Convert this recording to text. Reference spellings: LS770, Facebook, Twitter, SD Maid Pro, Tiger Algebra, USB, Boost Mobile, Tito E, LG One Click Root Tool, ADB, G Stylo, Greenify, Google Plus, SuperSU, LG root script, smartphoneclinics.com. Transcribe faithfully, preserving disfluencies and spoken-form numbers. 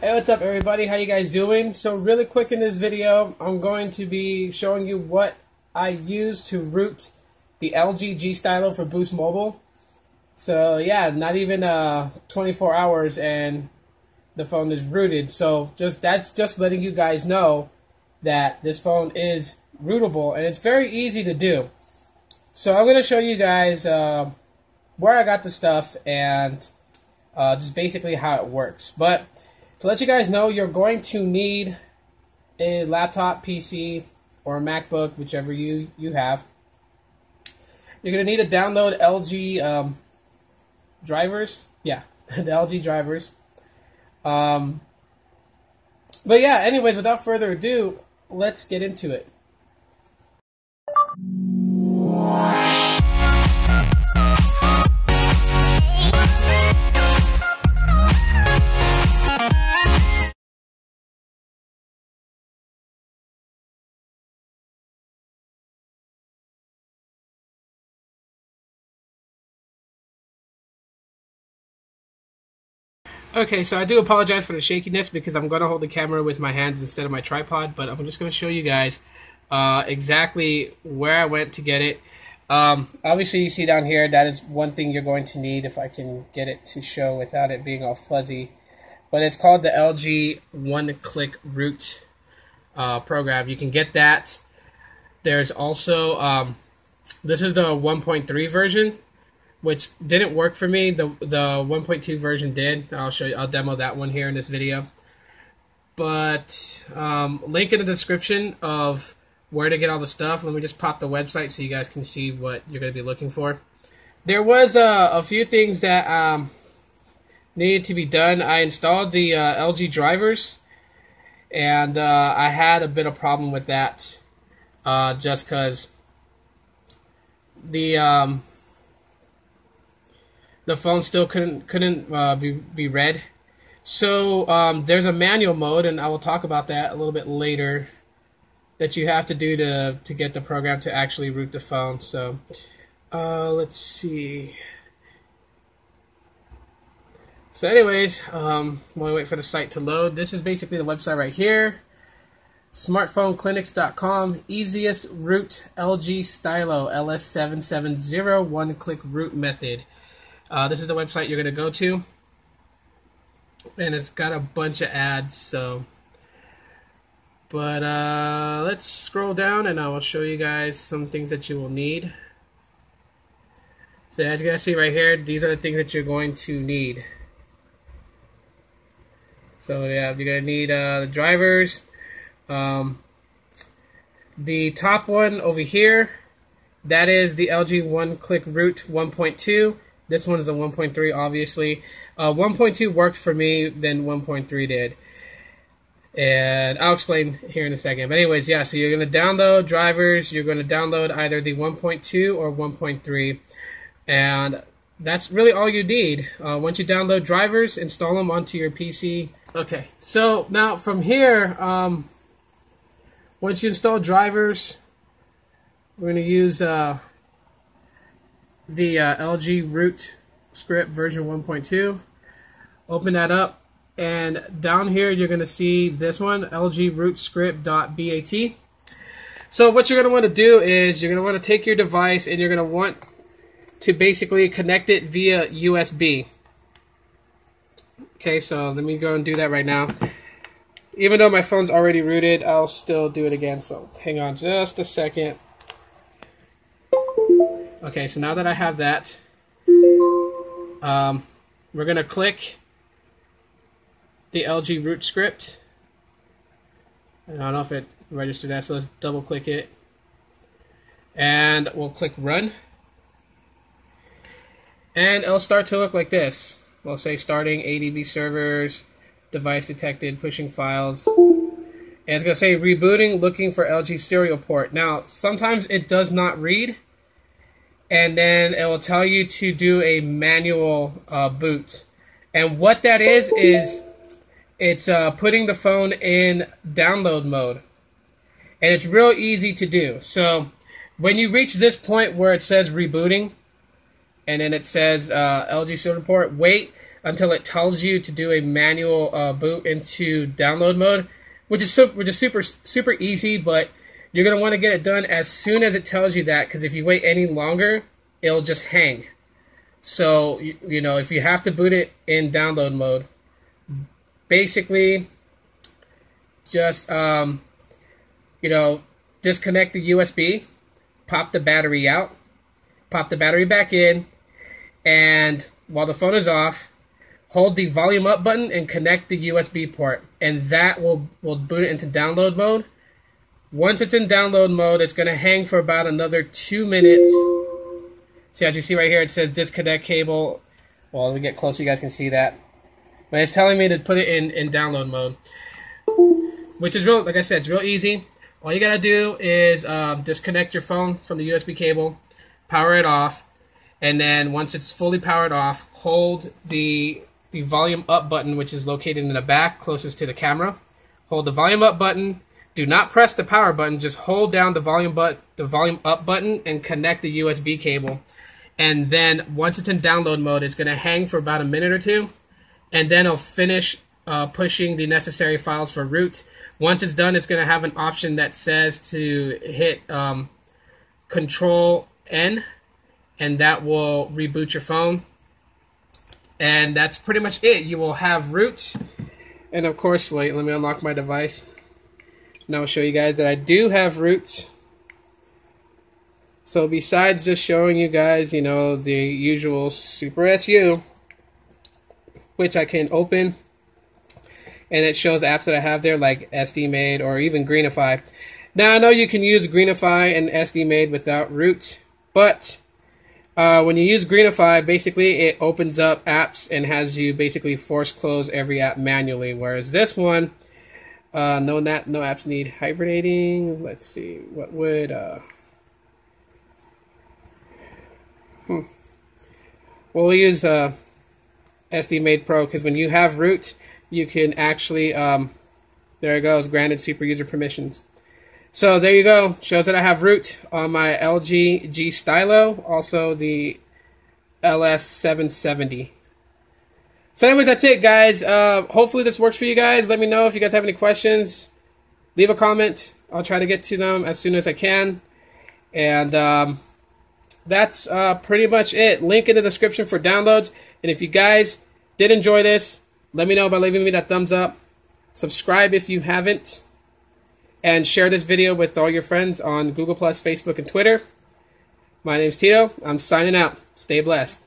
Hey, what's up everybody? How you guys doing? So really quick in this video, I'm going to be showing you what I use to root the L G G Stylo for Boost Mobile. So yeah, not even uh, twenty-four hours and the phone is rooted. So just that's just letting you guys know that this phone is rootable and it's very easy to do. So I'm going to show you guys uh, where I got the stuff and uh, just basically how it works. But to let you guys know, you're going to need a laptop, P C, or a MacBook, whichever you, you have. You're going to need to download L G um, drivers. Yeah, the L G drivers. Um, but yeah, anyways, without further ado, let's get into it. Okay, so I do apologize for the shakiness because I'm going to hold the camera with my hands instead of my tripod, but I'm just going to show you guys uh, exactly where I went to get it. Um, obviously, you see down here, that is one thing you're going to need if I can get it to show without it being all fuzzy. But it's called the L G One Click Root uh, program. You can get that. There's also, um, this is the one point three version, which didn't work for me. The the one point two version did. I'll show you. I'll demo that one here in this video. But um, link in the description of where to get all the stuff. Let me just pop the website so you guys can see what you're going to be looking for. There was uh, a few things that um, needed to be done. I installed the uh, L G drivers, and uh, I had a bit of problem with that, uh, just because the um, the phone still couldn't couldn't uh, be be read. So um, there's a manual mode, and I will talk about that a little bit later, that you have to do to to get the program to actually root the phone. So uh, let's see. So anyways, um, while we wait for the site to load, this is basically the website right here. smartphone clinics dot com, easiest root L G Stylo L S seven seven zero one click root method. Uh, this is the website you're going to go to, and it's got a bunch of ads. So, but uh, let's scroll down, and I will show you guys some things that you will need. So as you guys see right here, these are the things that you're going to need. So yeah, you're going to need uh, the drivers. Um, the top one over here, that is the L G One Click Root one point two. This one is a one point three, obviously. Uh, one point two worked for me, then one point three did. And I'll explain here in a second. But anyways, yeah, so you're going to download drivers. You're going to download either the one point two or one point three. And that's really all you need. Uh, once you download drivers, install them onto your P C. Okay, so now from here, um, once you install drivers, we're going to use... Uh, the uh, L G root script version one point two. Open that up, and down here you're going to see this one, L G root script.bat. So what you're going to want to do is you're going to want to take your device, and you're going to want to basically connect it via U S B. Okay, so let me go and do that right now. Even though my phone's already rooted, I'll still do it again, so hang on just a second. Okay, so now that I have that, um, we're going to click the L G root script. And I don't know if it registered that, so let's double click it. And we'll click run. And it'll start to look like this. We'll say starting A D B servers, device detected, pushing files. And it's going to say rebooting, looking for L G serial port. Now, sometimes it does not read, and then it will tell you to do a manual uh, boot. And what that is, is it's uh, putting the phone in download mode. And it's real easy to do. So when you reach this point where it says rebooting, and then it says uh, L G serial port, wait until it tells you to do a manual uh, boot into download mode, which is so, which is super super easy, but you're going to want to get it done as soon as it tells you that, because if you wait any longer, it'll just hang. So, you, you know, if you have to boot it in download mode, basically just, um, you know, disconnect the U S B, pop the battery out, pop the battery back in, and while the phone is off, hold the volume up button and connect the U S B port, and that will, will boot it into download mode. Once it's in download mode, it's going to hang for about another two minutes. See, as you see right here, it says disconnect cable. Well, let me get closer, you guys can see that. But it's telling me to put it in, in download mode, which is real, like I said, it's real easy. All you got to do is um, disconnect your phone from the U S B cable, power it off, and then once it's fully powered off, hold the, the volume up button, which is located in the back closest to the camera. Hold the volume up button. Do not press the power button. Just hold down the volume, but the volume up button and connect the U S B cable. And then once it's in download mode, it's going to hang for about a minute or two, and then it'll finish uh, pushing the necessary files for root. Once it's done, it's going to have an option that says to hit um, Control N, and that will reboot your phone. And that's pretty much it. You will have root. And of course, wait, let me unlock my device. Now I'll show you guys that I do have root. So besides just showing you guys, you know, the usual SuperSU, which I can open, and it shows apps that I have there like S D Maid or even Greenify. Now I know you can use Greenify and S D Maid without root, but uh, when you use Greenify, basically it opens up apps and has you basically force close every app manually, whereas this one, Uh, no, not, no apps need hibernating. Let's see, what would, uh, hmm. We'll use uh, S D Maid Pro, because when you have root, you can actually, um, there it goes, granted super user permissions. So there you go, shows that I have root on my L G G Stylo, also the L S seven seventy. So anyways, that's it, guys. Uh, hopefully this works for you guys. Let me know if you guys have any questions. Leave a comment. I'll try to get to them as soon as I can. And um, that's uh, pretty much it. Link in the description for downloads. And if you guys did enjoy this, let me know by leaving me that thumbs up. Subscribe if you haven't. And share this video with all your friends on Google Plus, Facebook, and Twitter. My name's Tito. I'm signing out. Stay blessed.